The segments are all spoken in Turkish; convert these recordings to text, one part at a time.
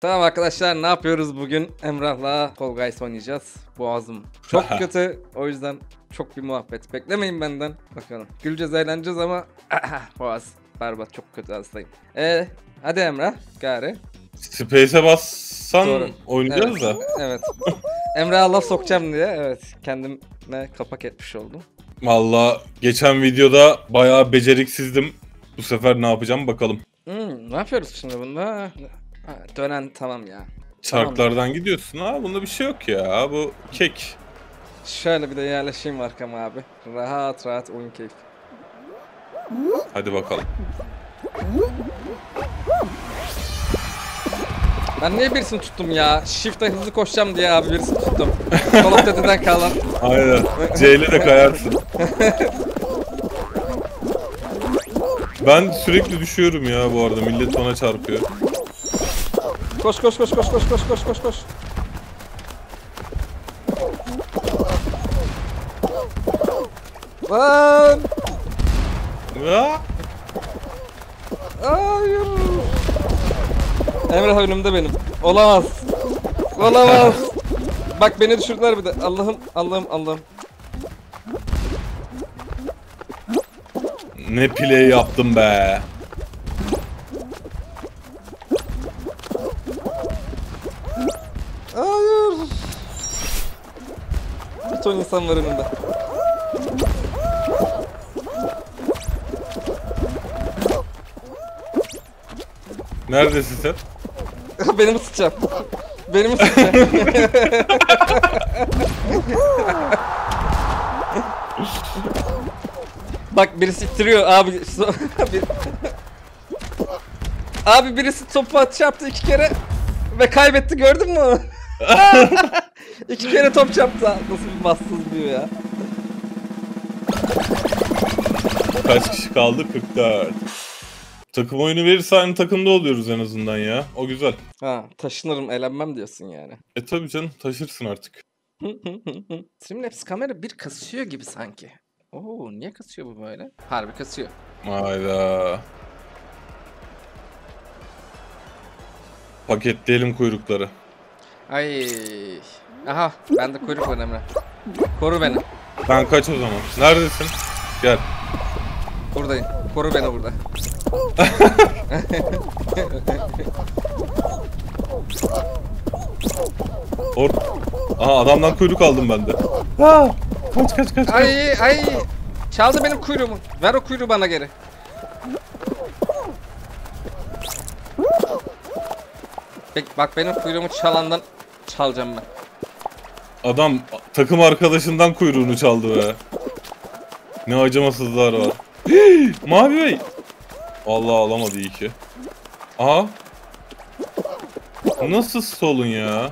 Tamam arkadaşlar, ne yapıyoruz bugün? Emrah'la Fall Guys oynayacağız. Boğazım çok kötü, o yüzden çok bir muhabbet beklemeyin benden. Bakalım güleceğiz, eğleneceğiz ama boğaz berbat, çok kötü, hastayım. Hadi Emrah gari. Space'e bassan doğru. Oynayacağız evet. Da evet. Emrah'a laf sokacağım diye evet kendime kapak etmiş oldum. Vallahi geçen videoda bayağı beceriksizdim. Bu sefer ne yapacağım bakalım. Ne yapıyoruz şimdi bunda? Ha, dönen tamam ya. Çarklardan tamam gidiyorsun ha, bunda bir şey yok ya, bu kek. Şöyle bir de yerleşeyim arkama abi. Rahat rahat oyun keyfi. Hadi bakalım. Ben niye birisini tuttum ya? Shift'e hızlı koşacağım diye abi birisini tuttum. Kolop dededen kalan. Aynen. C'yle de kayarsın. Ben sürekli düşüyorum ya bu arada, millet bana çarpıyor. Koş koş koş koş koş koş koş koş koş. Lan! Ya! Hayır! Emrah önümde benim. Olamaz. Olamaz. Bak beni düşürdüler bir de. Allah'ım Allah'ım Allah'ım. Ne play yaptım be. Hayır. Bütün insanların önünde. Neredesin sen? Beni mi sıçacağım? Beni mi sıçacağım? Bak birisi ittiriyor abi. Abi birisi topu çarptı 2 kere ve kaybetti, gördün mü? 2 kere top çarptı. Nasıl bir bassız diyor ya. Kaç kişi kaldı? 44. Takım oyunu verirse aynı takımda oluyoruz en azından ya. O güzel. Ha, taşınırım, eğlenmem diyorsun yani. E tabi canım, taşırsın artık. Streamlabs kamera bir kasıyor gibi sanki. Oo, niye kasıyor bu böyle? Harbi kasıyor. Hayda. Paketleyelim kuyrukları. Ay. Aha, ben de kuyruk var Emre. Koru beni. Ben kaç o zaman. Neredesin? Gel. Buradayım. Koru beni burada. Aha, adamdan kuyruk aldım ben de. Ha, kaç kaç kaç. Ay ay. Çaldı benim kuyruğumu. Ver o kuyruğu bana geri. Bak benim kuyruğumu çalandan çalacağım ben. Adam takım arkadaşından kuyruğunu çaldı be. Ne acımasızlar var. Mavi Bey. Allah alamadı iyi ki. Aha. Nasıl solun ya?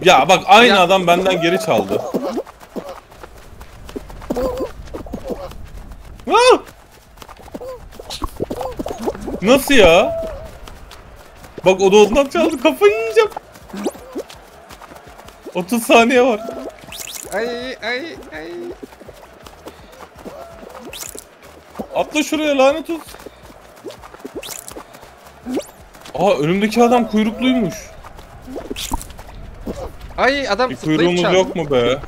Ya bak aynı ya. Adam benden geri çaldı. Aa! Nasıl ya? Bak o da ondan çaldı, kafayı yiyeceğim. 30 saniye var. Ay ay ay. Atla şuraya lanet olsun. Aa, önümdeki adam kuyrukluymuş. Ay adam bir kuyruğumuz çaldı. Yok mu be?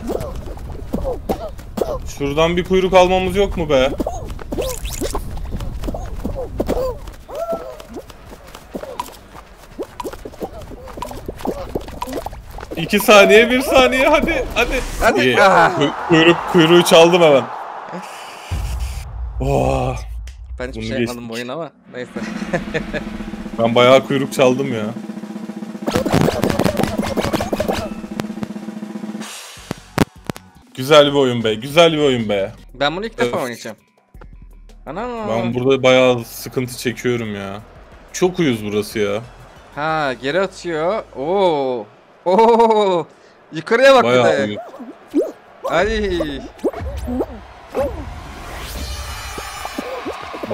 Şuradan bir kuyruk almamız yok mu be? İki saniye, bir saniye, hadi hadi hadi. Kuyruğu çaldım hemen. Oh. Ben hiçbir şey yapmadım bu oyun ama neyse. Ben bayağı kuyruk çaldım ya. Güzel bir oyun be, güzel bir oyun be. Ben bunu ilk defa oynayacağım. Anam. Ben burada bayağı sıkıntı çekiyorum ya. Çok uyuz burası ya. Ha, geri atıyor. Oo. Oo. Yukarıya bak bayağı bir de. Uyuz. Ay.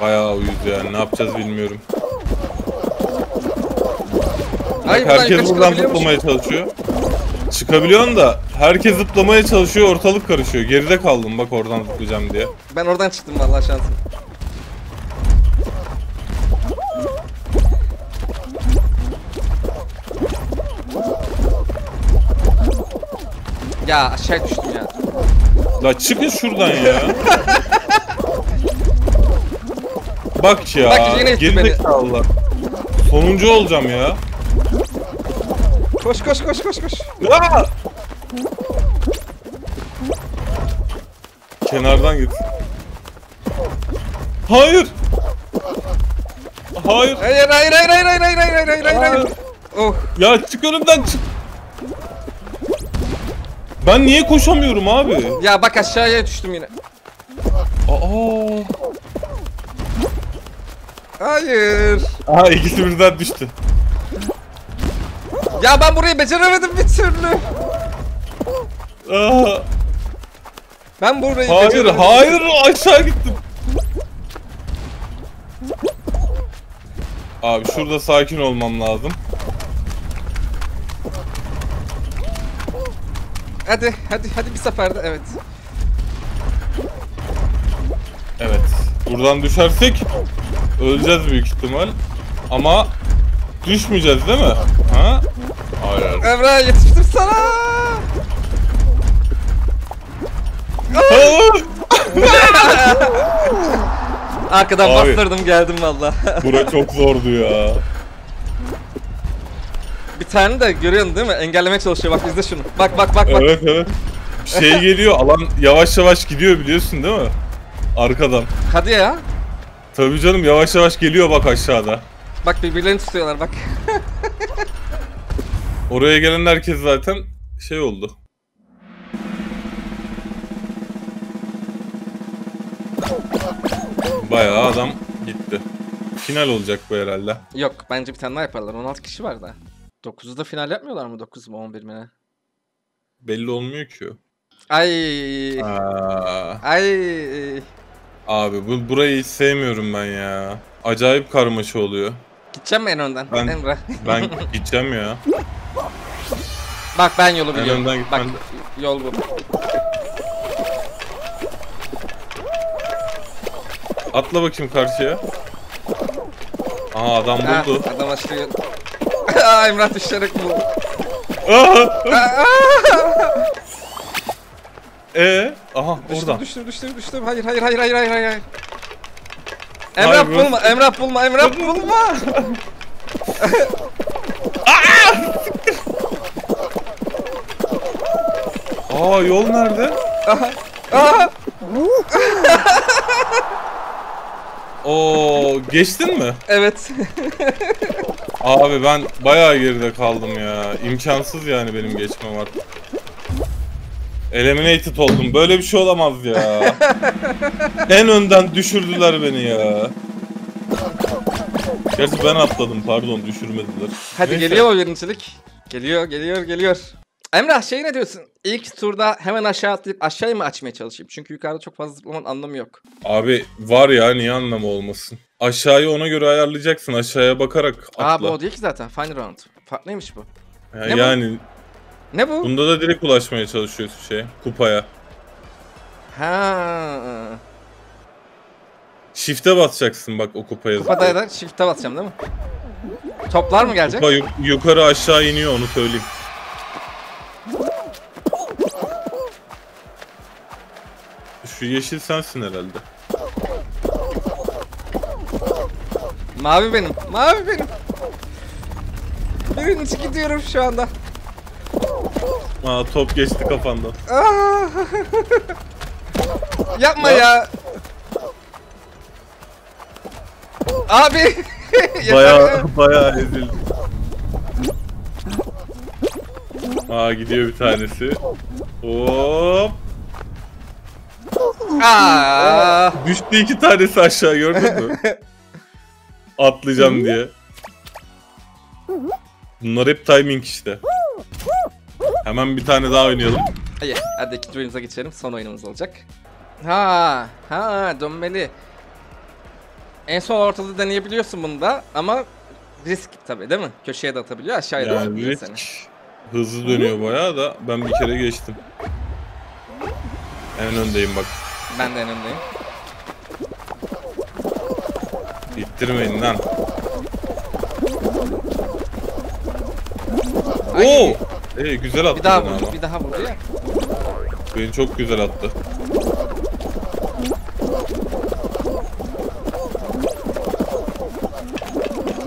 Bayağı uyuz yani, ne yapacağız bilmiyorum. Ay, herkes buradan zıplamaya çalışıyor. Çıkabiliyorsun da herkes zıplamaya çalışıyor, ortalık karışıyor. Geride kaldım bak, oradan zıplayacağım diye. Ben oradan çıktım vallahi şansım. Ya aşağı düştüm ya. La çıkın şuradan ya. Bak ya. Bak yine girdik Allah. Sonuncu olacağım ya. Koş koş koş koş koş. Ya! Kenardan git. Hayır. Hayır. Hayır hayır hayır hayır hayır hayır hayır hayır hayır hayır. Oh. Ya çık önümden çık. Ben niye koşamıyorum abi? Ya bak aşağıya düştüm yine. Aa. Hayır. Aha ikisi birden düştü. Ya ben burayı beceremedim bir türlü. Aa. Ben burayı hayır, beceremedim. Hayır hayır aşağı gittim. Abi şurada sakin olmam lazım. Hadi hadi hadi bir seferde evet. Evet. Buradan düşersek öleceğiz büyük ihtimal. Ama düşmeyeceğiz değil mi? Ha? Hayır. Emre yetiştim sana. Arkadan abi, bastırdım geldim valla. Bura çok zordu ya. Bir tane de görüyorsun değil mi? Engellemeye çalışıyor bak bizde şunu. Bak bak bak bak. Evet evet. Bir şey geliyor alan yavaş yavaş gidiyor biliyorsun değil mi? Arkadan. Hadi ya. Tabii canım yavaş yavaş geliyor bak aşağıda. Bak birbirlerini tutuyorlar bak. Oraya gelen herkes zaten şey oldu. Bayağı adam gitti. Final olacak bu herhalde. Yok bence bir tane daha yaparlar. 16 kişi var da. 9'u da final yapmıyorlar mı? 9 mu 11 mi ne? Belli olmuyor ki. Ay. Aa. Ay. Abi burayı hiç sevmiyorum ben ya. Acayip karmaşa oluyor. Gideceğim mi en önden? Ben gideceğim ya. Bak ben yolu biliyorum. Bak yol bu. Atla bakayım karşıya. Aa adam buldu. Adam aşağıya. Aa Emrah düşerek buldu. Aha oradan. Düştüm. Hayır. Emrah bulma. Aa yol nerede? Aha. Oo geçtin mi? Evet. Abi ben bayağı geride kaldım ya. İmkansız yani benim geçmem artık. Eliminated oldum. Böyle bir şey olamaz ya. En önden düşürdüler beni ya. Gerçi ben atladım pardon düşürmediler. Hadi neyse. Geliyor o birincilik. Geliyor. Emrah şey ne diyorsun? İlk turda hemen aşağı atlayıp aşağıya mı açmaya çalışayım? Çünkü yukarıda çok fazla zıplamanın anlamı yok. Abi var ya niye anlamı olmasın? Aşağıyı ona göre ayarlayacaksın. Aşağıya bakarak atla. Aa bu o değil ki zaten. Final round. Farklıymış bu. Ya, yani. Bu? Ne bu? Bunda da direkt ulaşmaya çalışıyorsun şeye. Kupaya. Ha. Shift'e basacaksın bak o kupaya. Kupada da shift'e basacağım değil mi? Toplar mı gelecek? Kupa yukarı aşağı iniyor onu söyleyeyim. Şu yeşil sensin herhalde. Mavi benim. Birinci gidiyorum şu anda. Aa top geçti kafandan. Yapma ya. Abi. Bayağı ezildi. Aa gidiyor bir tanesi. Hop. Aa. Düştü iki tanesi aşağı gördün mü? Atlayacağım diye. Bunlar hep timing işte. Hemen bir tane daha oynayalım. Hadi ikinci oyunumuza geçelim. Son oyunumuz olacak. Ha dönmeli. En son ortada deneyebiliyorsun bunda ama risk tabi değil mi? Köşeye de atabiliyor aşağıya da atabiliyor seni. Hızlı dönüyor bayağı da ben bir kere geçtim. En öndeyim bak. Ben de en öndeyim. İttirmeyin lan. Oo! Güzel attın. Bir daha vurdu ya. Beni çok güzel attı.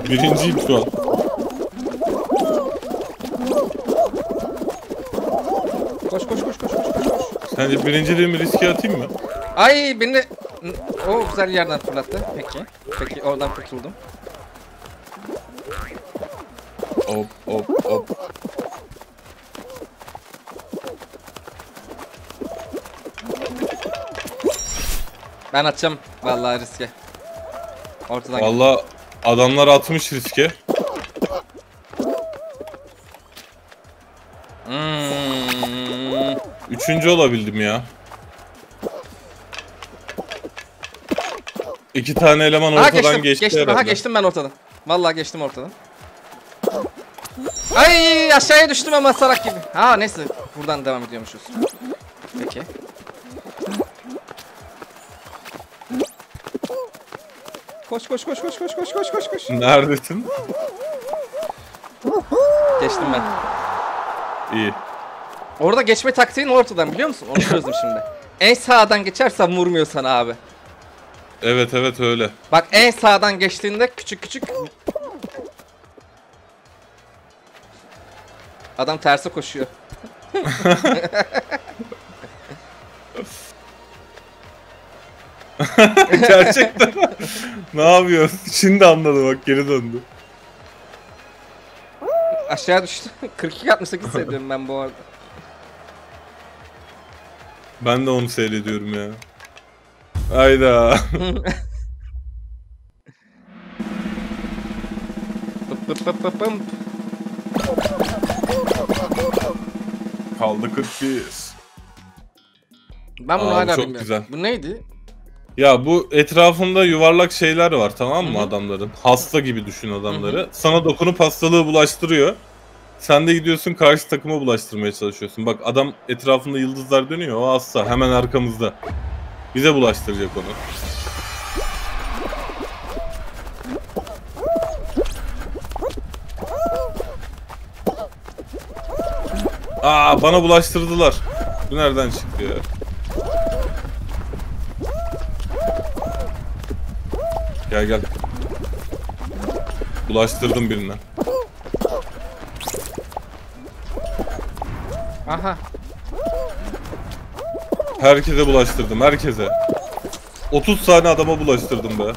Birinciyim şu an. Koş koş koş koş koş koş. Sence birinciliğimi riske atayım mı? Ay beni de... O güzel yerden fırlattı. Peki. Peki oradan kurtuldum. Hop hop hop. Ben atacağım vallahi riske. Ortadan. Vallahi adamlar atmış riske. Hmm. Üçüncü olabildim ya. İki tane eleman ortadan geçti. Geçtim, geçtim ben ortadan. Vallahi geçtim ortadan. Ay aşağıya düştüm ama salak gibi. Ha neyse buradan devam ediyormuşuz. Peki. Koş koş koş koş koş koş koş koş koş. Neredesin? Geçtim ben. İyi. Orada geçme taktiğin ortadan biliyor musun? Onu çözdüm şimdi. En sağdan geçersen vurmuyor sana abi. Evet evet öyle. Bak en sağdan geçtiğinde küçük küçük. Adam terse koşuyor. Gerçekten. Ne yapıyorsun? Şimdi anladım bak geri döndü. Aşağı düştü. 42-68 seyrediyorum ben bu arada. Ben de onu seyrediyorum ya. Hayda. Kaldı 41. Ben bunu hala bilmiyorum. Güzel. Bu neydi? Ya bu etrafında yuvarlak şeyler var tamam mı? Hı-hı. Adamların? Hasta gibi düşün adamları. Hı-hı. Sana dokunup hastalığı bulaştırıyor. Sen de gidiyorsun karşı takıma bulaştırmaya çalışıyorsun. Bak adam etrafında yıldızlar dönüyor. O hasta hemen arkamızda. Bize bulaştıracak onu. Aa bana bulaştırdılar. Bu nereden çıktı ya? Gel gel. Bulaştırdım birine. Aha. Herkese bulaştırdım, herkese. 30 tane adama bulaştırdım be.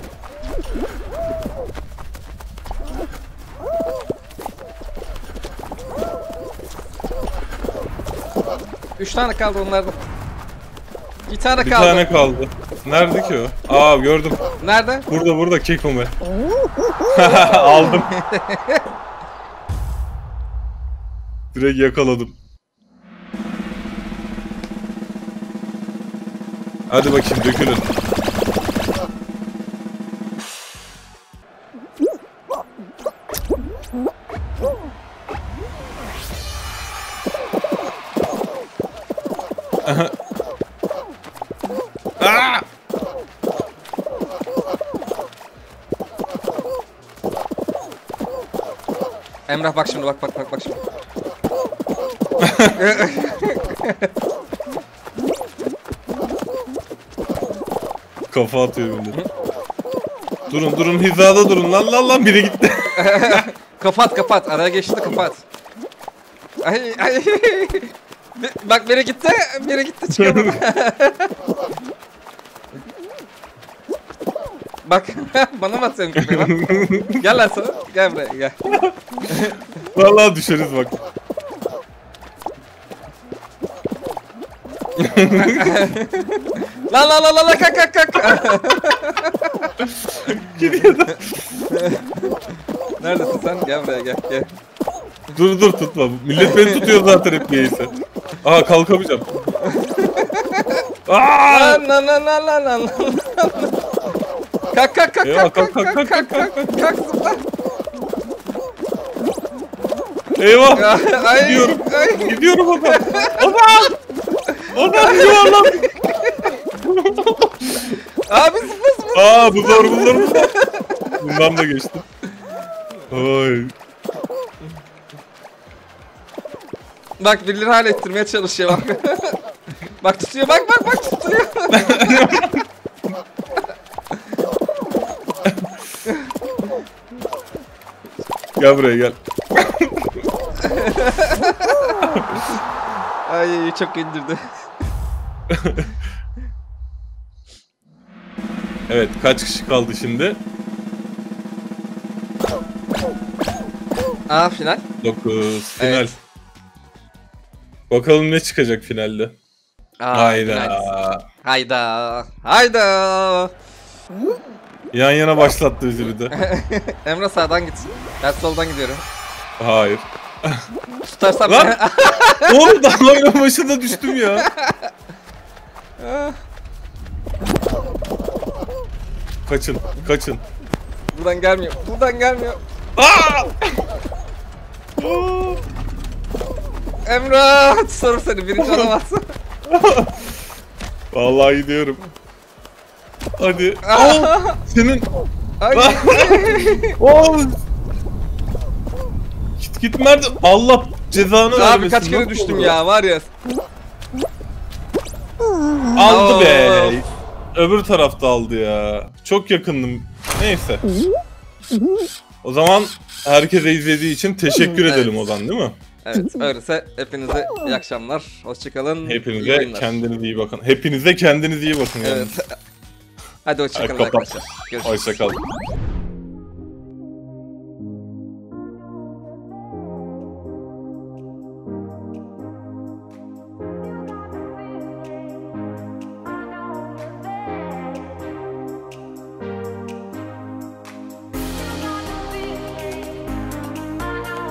Üç tane kaldı onlarda. Bir tane kaldı. Bir tane kaldı. Nerede ki o? Aa gördüm. Nerede? Burada burada Keko'mu. Aldım. Direkt yakaladım. Hadi bakayım dökülün. Aa! Emrah bak şimdi bak bak bak bak şimdi. Kafa atıyor böyle. Durun durun hizada durun lan lan lan biri gitti. Kapat kapat araya geçti kapat. Ay ay. Bak biri gitti biri gitti çıkalım. Bak bana mı atıyorsun köpeği lan? Gel lan sana gel buraya gel. Vallahi düşeriz bak. La la la la la kak kak kak. Gidiyor da. Neredesin sen? Gel buraya gel gel. Dur dur tutma. Millet beni tutuyor zaten hep niyeyse. Aha kalkamayacağım. Aaaa. Lan lan lan lan lan. Kak kak kak kak kak kak kak kak kak zıpla. Eyvah. Gidiyorum. Gidiyorum adam. Adam. Adam yuvarlan. Abi zıpla. Aa bu zor bu zor. Bundan da geçtim. Oy. Bak birileri hallettirmeye çalışıyor bak. Bak tutuyor, bak bak bak tutuyor. Gel buraya gel. Ay çok indirdi. Evet, kaç kişi kaldı şimdi? Aa, final. 9 final. Evet. Bakalım ne çıkacak finalde. Aa, hayda. Final. Hayda. Hayda. Yan yana başlattı bizi bir de. Emre sağdan gitsin. Ben soldan gidiyorum. Hayır. Tutarsam lan. Oğlum damlayla başına düştüm ya. Kaçın, kaçın. Buradan gelmiyor. Buradan gelmiyor. Aa! Emrah, soru seni birinci olamazsın. Vallahi gidiyorum. Hadi. Aa! Senin. Oğlum. Git nerede? Allah cezanı vermesin. Abi kaç kere düştüm ya, var ya. Aldı be. Öbür tarafta aldı ya. Çok yakındım. Neyse. O zaman herkese izlediği için teşekkür edelim Ozan, değil mi? Evet. Öyleyse hepinize iyi akşamlar. Hoşçakalın. Hepinize kendinize iyi bakın. Hepinize kendinize iyi bakın. Evet. Yani. Hadi hoşçakalın arkadaşlar. Görüşürüz. Hoşçakalın.